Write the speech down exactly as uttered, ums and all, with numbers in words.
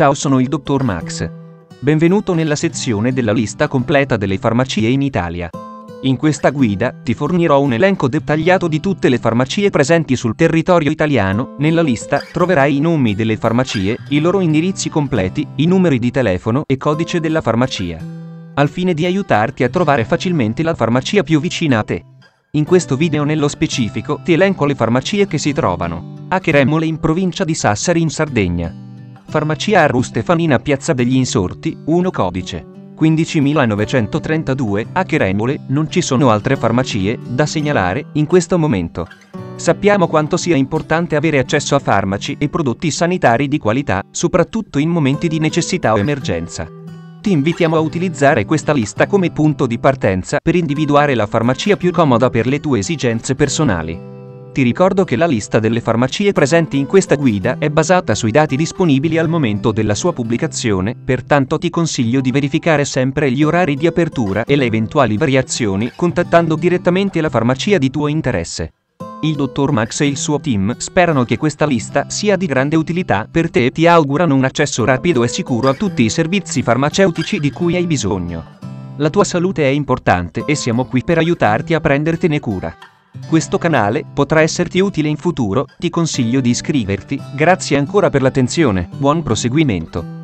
Ciao, sono il dottor Max. Benvenuto nella sezione della lista completa delle farmacie in Italia. In questa guida ti fornirò un elenco dettagliato di tutte le farmacie presenti sul territorio italiano. Nella lista troverai i nomi delle farmacie, i loro indirizzi completi, i numeri di telefono e codice della farmacia, al fine di aiutarti a trovare facilmente la farmacia più vicina a te. In questo video nello specifico ti elenco le farmacie che si trovano a Cheremule in provincia di Sassari in Sardegna. Farmacia Arru Stefanina, Piazza degli Insorti, uno, codice quindicimilanovecentotrentadue, a Cheremule. Non ci sono altre farmacie da segnalare in questo momento. Sappiamo quanto sia importante avere accesso a farmaci e prodotti sanitari di qualità, soprattutto in momenti di necessità o emergenza. Ti invitiamo a utilizzare questa lista come punto di partenza per individuare la farmacia più comoda per le tue esigenze personali. Ti ricordo che la lista delle farmacie presenti in questa guida è basata sui dati disponibili al momento della sua pubblicazione, pertanto ti consiglio di verificare sempre gli orari di apertura e le eventuali variazioni contattando direttamente la farmacia di tuo interesse. Il dottor Max e il suo team sperano che questa lista sia di grande utilità per te e ti augurano un accesso rapido e sicuro a tutti i servizi farmaceutici di cui hai bisogno. La tua salute è importante e siamo qui per aiutarti a prendertene cura. Questo canale potrà esserti utile in futuro, ti consiglio di iscriverti. Grazie ancora per l'attenzione, buon proseguimento.